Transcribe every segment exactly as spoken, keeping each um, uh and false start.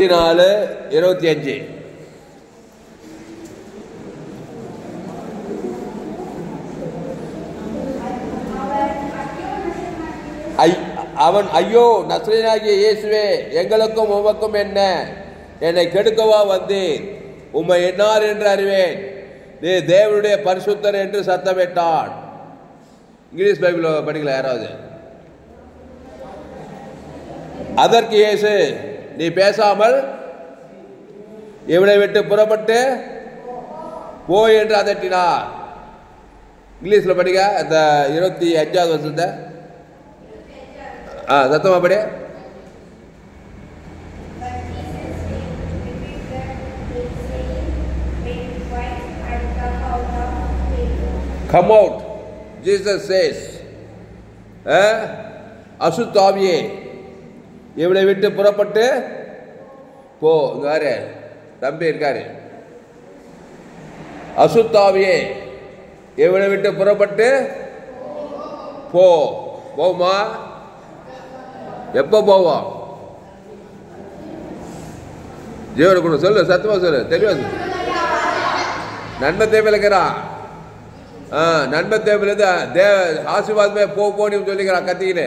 பதினாலு இருபத்தி அஞ்சு அவன் ஐயோ நசரேயனாகிய இயேசுவே எங்களுக்கும் உமக்கும் என்ன, என்னை கெடுக்கவா வந்தீர்? உம்மை என்னார் என்று அறிவேன், நீ தேவனுடைய பரிசுத்தர் என்று சத்தமிட்டான். இங்கிலீஷ் பைபிள் படிக்கல யாராவது? அதற்கு இயேசு, நீ பேசாமல் இவனை விட்டு புறப்பட்டு போ என்று அதட்டினார். இங்கிலீஷில் படிக்க அந்த இருபத்தி அஞ்சாவது வருஷத்தை ஆ சத்தமா படி. Come out, Jesus says. அசுத்தாவியே இவனை விட்டு புறப்பட்டு போ. யாரு தம்பி இருக்காரு? அசுத்தாவியே இவனை விட்டு புறப்பட்டு போ. போமா? எப்போ போவோம்? ஜீவனுக்கு சொல்லு, சத்தமா சொல்லு, தெளிவா சொல்லு. நன்மை தேவையில்லைக்கிறான். நன்மை தேவையிலிருந்து தேவ ஆசீர்வாதமே போ போன்னு சொல்லிக்கிறான் கத்திக்கின்னு.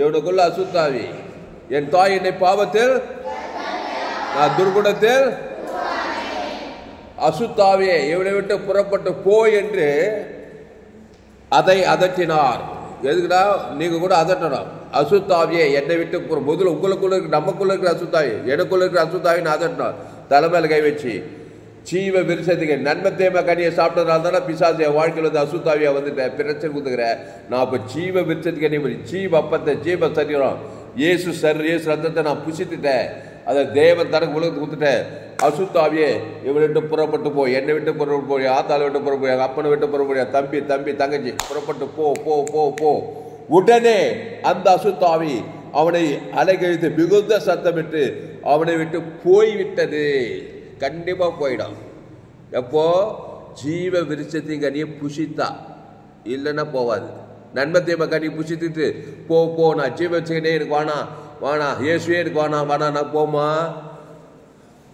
இவனுக்குள்ள அசுத்தாவி என் தாய் என்னை பாவத்தில் நான் துர்குணத்தில் அசுத்தாவியே இவனை விட்டு புறப்பட்டு போ என்று அதை அதட்டினார். எதுக்குன்னா நீங்க கூட அதட்டணும். அசுத்தாவியே என்னை விட்டு முதல்ல உங்களுக்குள்ள இருக்கு, நமக்குள்ள இருக்கிற அசுத்தாவி, எனக்குள்ள இருக்கிற அசுத்தாவின்னு அதட்டணும். தலைமையில் கை வச்சு ஜீவ விருஷத்துக்கு நன்மை தேவை கனியை சாப்பிட்டதுனால தானே பிசாசு என் வாழ்க்கையில் வந்து அசுத்தாவியாக வந்துட்டேன், பிரச்சனை கொடுத்துக்கிறேன். நான் இப்போ ஜீவ விருஷத்துக்கு என்ன ஜீவ அப்பத்தை ஜீவ சரீரம் ஏசு சர் ஏசு ரத்தத்தை நான் புசித்துட்டேன், அதை தேவன் தனக்கு உலகத்துக்கு கொடுத்துட்டேன். அசுத்தாவியே இவனை விட்டு புறப்பட்டு போ, என்னை விட்டு புறப்பட்டு போய், ஆத்தாளை விட்டு புறப்படு, அப்பனை விட்டு புறப்படு, தம்பி தம்பி தங்கச்சி புறப்பட்டு போ போ போ போ. உடனே அந்த அசுத்தாவி அவனை அலைகழித்து மிகுந்த சத்தமிட்டு அவனை விட்டு போய்விட்டது. கண்டிப்பாக போயிடும். எப்போ ஜீவ விருட்சத்தின் கனியை புசித்தா, இல்லைன்னா போவாது. நன்மை தீமை கனியை புசித்துட்டு போ போ, நான் ஜீவ விருட்சத்தினே எனக்கு வானா வானா, இயேசுவே எனக்கு வானா வானா, நான் போமா?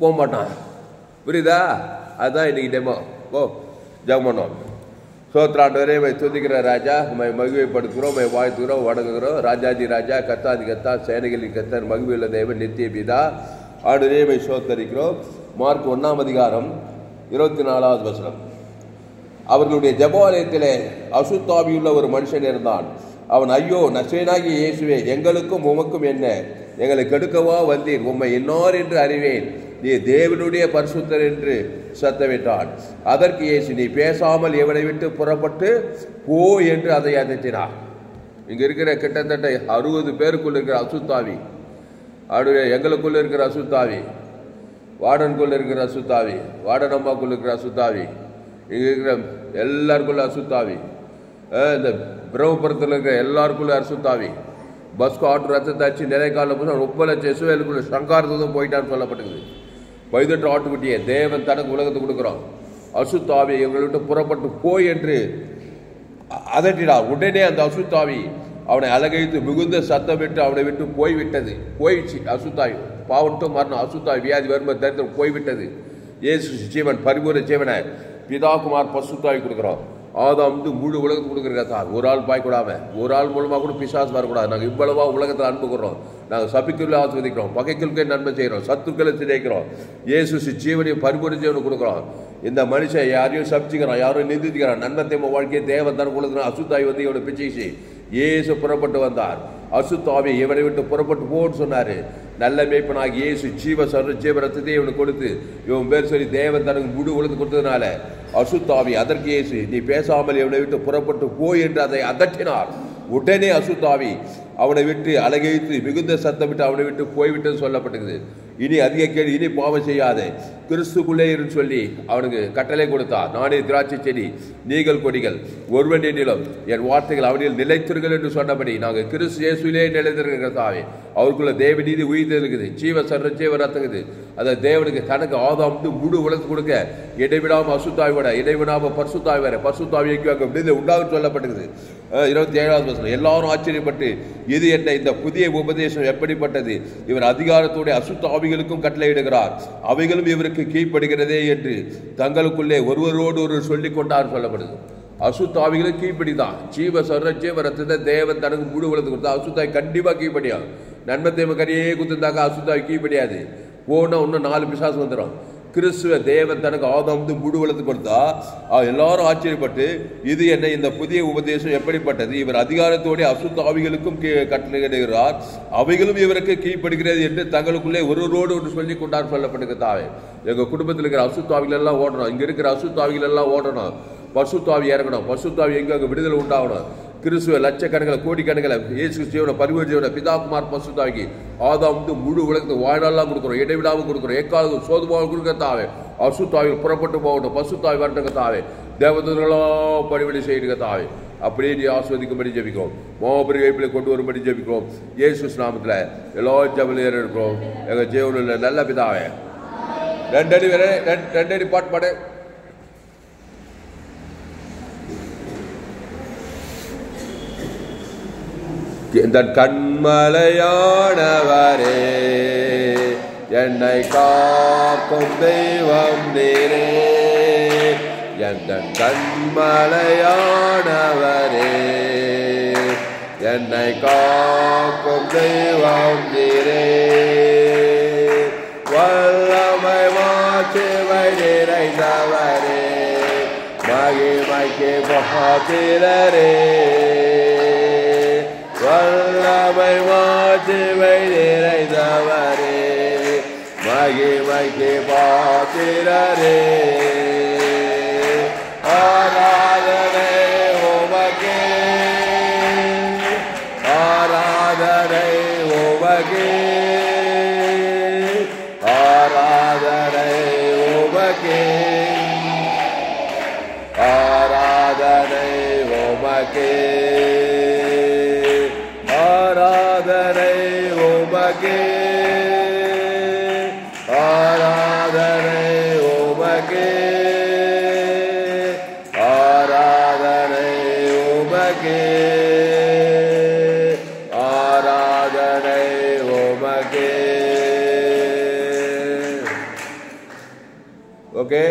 போக மாட்டான். புரியுதா? அதுதான் இன்னைக்கு டெமோ. ஓ ஜெபம். சோத்ராண்டவரே மை துதிக்கிற ராஜா, உமை மகிழ்வைப்படுத்துகிறோம், உமை வாழ்த்துக்கிறோம், வணங்குகிறோம். ராஜாஜி ராஜா, கத்தாதி கத்தா, சேனைகளின் கத்தர், மகிழ்வுள்ள தேவன், நித்திய பிதா, ஆண்டவரே மை சோத்தரிக்கிறோம். மாற்கு ஒன்றாம் அதிகாரம் இருபத்தி நாலாவது வசனம். அவர்களுடைய ஜெபாலயத்திலே அசுத்தாவியுள்ள ஒரு மனுஷன் இருந்தான். அவன், ஐயோ நசரேயனாகிய இயேசுவே எங்களுக்கும் உமக்கும் என்ன, எங்களை கெடுக்கவா வந்தீர்? உம்மை என்னார் என்று அறிவேன், நீ தேவனுடைய பரிசுத்தர் என்று சத்தமிட்டான். அதற்கு இயேசு, நீ பேசாமல் இவனை விட்டு புறப்பட்டு போ என்று அதை அதட்டினார். இங்கே இருக்கிற கிட்டத்தட்ட அறுபது பேருக்குள்ள இருக்கிற அசுத்தாவி, அவருடைய எங்களுக்குள்ள இருக்கிற அசுத்தாவி, வாடனுக்குள்ள இருக்கிற அசுத்தாவி, வாடனம்மாக்குள்ள இருக்கிற அசுத்தாவி, இங்கே இருக்கிற எல்லாருக்குள்ள அசுத்தாவி, இந்த பிரம்மபுரத்தில் இருக்கிற எல்லாருக்குள்ள அசுத்தாவி, பஸ்கோ ஆட்டோ ரத்தத்தாச்சு நிறைய காலம் போது ரொம்ப லட்சம் இசுவேலுக்குள்ள சங்காரத்தும் போயிட்டான்னு சொல்லப்பட்டுக்குது. பைதட்டு ஆட்டுக்குட்டியே தேவன் தனக்கு உலகத்தை கொடுக்குறோம். அசுத்தாவி இவங்களை விட்டு புறப்பட்டு போய் என்று அதட்டினா உடனே அந்த அசுத்தாவி அவனை அலகழித்து மிகுந்த சத்தமிட்டு அவனை விட்டு போய்விட்டது. போயிடுச்சு அசுத்தாவி. பாவட்டும் மரணம் அசுத்தாவி வியாதி வரும தரித்திரம் போய்விட்டது. ஏசு ஜீவன் பரிபூர்ண ஜீவனை பிதாகுமார் பசுத்தாவி கொடுக்குறோம். ஆதாம் வந்து முழு உலகத்துக்கு கொடுக்குற சார், ஒரு ஆள் பாய்க்கூடாமல், ஒரு ஆள் மூலமாக கூட பிசாசு வரக்கூடாது. நாங்கள் இவ்வளவா உலகத்தில் அனுப்புகிறோம். நாங்கள் சபிக்குள்ளே ஆஸ்வதிக்கிறோம், பகைக்குள்கே நன்மை செய்கிறோம், சத்துக்களை சிதைக்கிறோம். ஏசு ஜீவனையும் பரிபூர்ண ஜீவனை கொடுக்குறோம். இந்த மனுஷன் யாரையும் சபிச்சுக்கிறான், யாரும் நிந்திக்கிறான். நன்மை தேவை வாழ்க்கையை தேவன் தான் கொடுக்குறான். அசுத்தாவி வந்து இவனை பிச்சைச்சு ஏசு புறப்பட்டு வந்தார். அசுத்தாவி இவனை விட்டு புறப்பட்டு போன்னு சொன்னார். நல்ல மேய்ப்பனாகி இயேசு ஜீவ சர்வ ஜீவ ரத்தத்தை இவனுக்கு கொடுத்து இவன் பேர் சொல்லி தேவன் தனக்கு முழு உலகத்து கொடுத்ததுனால அசுத்தாவி அதற்கு இயேசு, நீ பேசாமல் இவனை விட்டு புறப்பட்டு போய் என்று அதை அதட்டினார். உடனே அசுத்தாவி அவனை விட்டு அலகழித்து மிகுந்த சத்தமிட்டு அவனை விட்டு போய்விட்டது சொல்லப்பட்டது. இனி அதிகக்கேடு இனி பாவம் செய்யாதே கிறிஸ்துக்குள்ளே இருந்து சொல்லி அவனுக்கு கட்டளை கொடுத்தார். நானே திராட்சை செடி நீங்கள் கொடிகள், ஒருவன் என்னிலும் என் வார்த்தைகள் அவனில் நிலைத்திருங்கள் என்று சொன்னபடி நாங்கள் கிறிஸ்து இயேசுவிலே நிலைத்திருக்கிற தாவே. அவருக்குள்ள தேவ நீதி உயிர்த்தெழுகிறது, ஜீவ சர்வஜீவ ரத்துக்குது. அதை தேவனுக்கு தனக்கு ஆதாம்ந்து முழு உலகத்து கொடுக்க இடைவிடாமல் அசுத்தாய் விட இடைவிடாமல் பரிசுத்தாய் வேற பரிசுத்தாவியை உண்டாகும் சொல்லப்பட்டுக்குது. இருபத்தி ஏழாவது வசனம் எல்லாரும் ஆச்சரியப்பட்டு இது என்ன இந்த புதிய உபதேசம் எப்படிப்பட்டது, இவர் அதிகாரத்தோடைய அசுத்த ஆவிகளுக்கும் கட்டளையிடுகிறார், அவைகளும் இவருக்கு கீழ்ப்படுகிறதே என்று தங்களுக்குள்ளே ஒருவரோடு ஒருவர் சொல்லிக் கொண்டார் சொல்லப்படுது. அசுத்த ஆவிகளை கீழ்ப்படிதான் ஜீவ சர்வஜீவ ரத்தத்தை தேவன் தனக்கு முழு உலகத்து கொடுத்தா அசுத்தாய் கண்டிப்பாக கீழ்ப்படியாகும். நன்மை தேவ கரையே குத்துந்தாக்கா அசுத்தாய் கீழ்ப்படியாது, போனால் இன்னும் நாலு பிசாசு வந்துடும். கிறிஸ்துவ தேவன் தனக்கு ஆதாம்ந்து முழு வளர்த்து கொடுத்தா எல்லாரும் ஆச்சரியப்பட்டு இது என்ன இந்த புதிய உபதேசம் எப்படிப்பட்டது, இவர் அதிகாரத்தோடைய அசுத்த ஆவிகளுக்கும் கட்டளையிடுகிறார், அவைகளும் இவருக்கு கீழ்ப்படுகிறது என்று தங்களுக்குள்ளே ஒருவரோடு ஒன்று சொல்லி கொண்டார் சொல்லப்படுகிறதாவே. எங்கள் குடும்பத்தில் இருக்கிற அசுத்த ஆவிகள் எல்லாம் ஓடணும், இங்கே இருக்கிற அசுத்த ஆவிகள் எல்லாம் ஓடணும், பசுத்தாவி இறங்கணும், பசுத்தாவி எங்கே அங்கே விடுதலை உண்டாகணும். கிறிஸ்துவ லட்சக்கணக்கில் கோடிக்கணக்கில் இயேசு ஜீவன பரிவு ஜீவன பிதா குமார் பசுத்தாகி ஆதாம் வந்து முழு உலகத்துக்கு வாழ்நாளாக கொடுக்குறோம், இடைவிடாமல் கொடுக்குறோம், எக்காவது சோதமாக கொடுக்கத்தாவே. அசுத்தாவில் புறப்பட்டு போகட்டும், பசுத்தாவி வரட்டுக்கத்தாவே, தேவதூதர்களோ பணிபடி செய்யறதுக்கத்தாவே. அப்படியே நீ ஆஸ்வதிக்கும்படி ஜெபிக்கிறோம், மோபரி வைப்பில் கொண்டு வரும்படி ஜெபிக்கிறோம், இயேசு நாமத்தில் எல்லா ஜபலையும் இருக்கிறோம் எங்கள் ஜீவனில் நல்ல பிதாவே. ரெண்டடி வேற ரெண்டடி பாட்டு பாடு. என் கண்மலையானவரே என்னை காக்கும் தெய்வம் நீரே, என் கண்மலையானவரே என்னை காக்கும் தெய்வம் நீரே, வல்லமை மாட்சிமை நிறைந்தவரே மகிமைக்கு மகாதீரரே, வல்லமை மாட்சிமை நிறைந்தவரே மகிமைக்கு பாத்திரரே, ஆராதனை உமக்கே ஆராதனை உமக்கே ஆராதனை உமக்கே ஆராதனை உமக்கே ஓகே.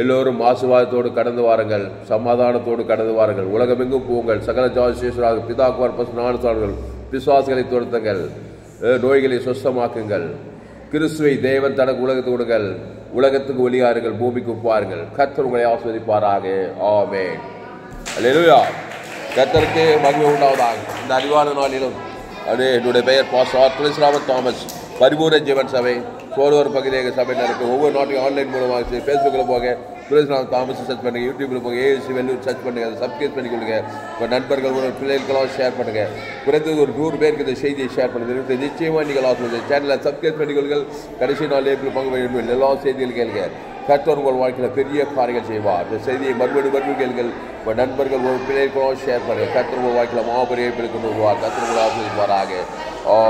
எல்லோரும் ஆசீர்வாதத்தோடு கடந்து வாருங்கள், சமாதானத்தோடு கடந்து வாருங்கள், உலகமெங்கும் போங்கள், சகல ஜாதிசேஷராக பிதாக்குவார் பசுநாடுகள் விசுவாசிகளை துரத்துங்கள், நோய்களை சுத்தமாக்குங்கள், கிறிஸ்துவை தேவன் தனக்கு உலகத்துக்கு கொடுங்கள், உலகத்துக்கு ஒளியாருங்கள், பூமிக்கு உப்பாருங்கள், கர்த்தர் உங்களை ஆஸ்வதிப்பாராக. ஆமென். அல்லேலூயா. கர்த்தருக்கு மகிமை உண்டாவதாக. இந்த அறிவான நாளிலும் அப்படியே என்னுடைய பெயர் பாஸ்டர் துளசிராமன் தாமஸ், பரிபூர்ண ஜீவன் சபை சோழூர் பகுதியாக சபை நடக்கும். ஒவ்வொரு நாட்டையும் ஆன்லைன் மூலமாக சரி ஃபேஸ்புக்கில் போக துளசிராமன் தாமஸ் சர்ச் பண்ணுங்கள், யூடியூப்பில் போக ஏஎஸ்சி வெல்லூர் சர்ச் பண்ணுங்கள், அதை சப்ஸ்கிரைப் பண்ணிக்கொள்ளுங்க, உங்கள் நண்பர்கள் உங்கள் பிள்ளைகளுக்கெல்லாம் ஷேர் பண்ணுங்கள், குறைந்தது ஒரு நூறு பேருக்கு இந்த செய்தியை ஷேர் பண்ணுங்கள். நிச்சயமாக நீங்கள் ஆசை சேனலை சப்ஸ்கிரைப் பண்ணிக்கொள்ளுங்கள். கடைசி நாள் ஏப்ரல் பங்கு வேண்டும் எல்லா செய்திகள் கேளுங்க, கர்த்தர் உங்கள் வாழ்க்கையில் பெரிய காரியங்கள் செய்வார். இந்த செய்தியை மறுபடி மறுபடி கேளுங்கள், உங்கள் நண்பர்கள் ஒரு பிள்ளைகளுக்கெல்லாம் ஷேர் பண்ணுங்கள், கர்த்தர் உங்கள் வாழ்க்கையில் மாபெரிய பிள்ளைக்கு உருவார். கர்த்தர் உங்கள் ஆசை பாராக. ஆ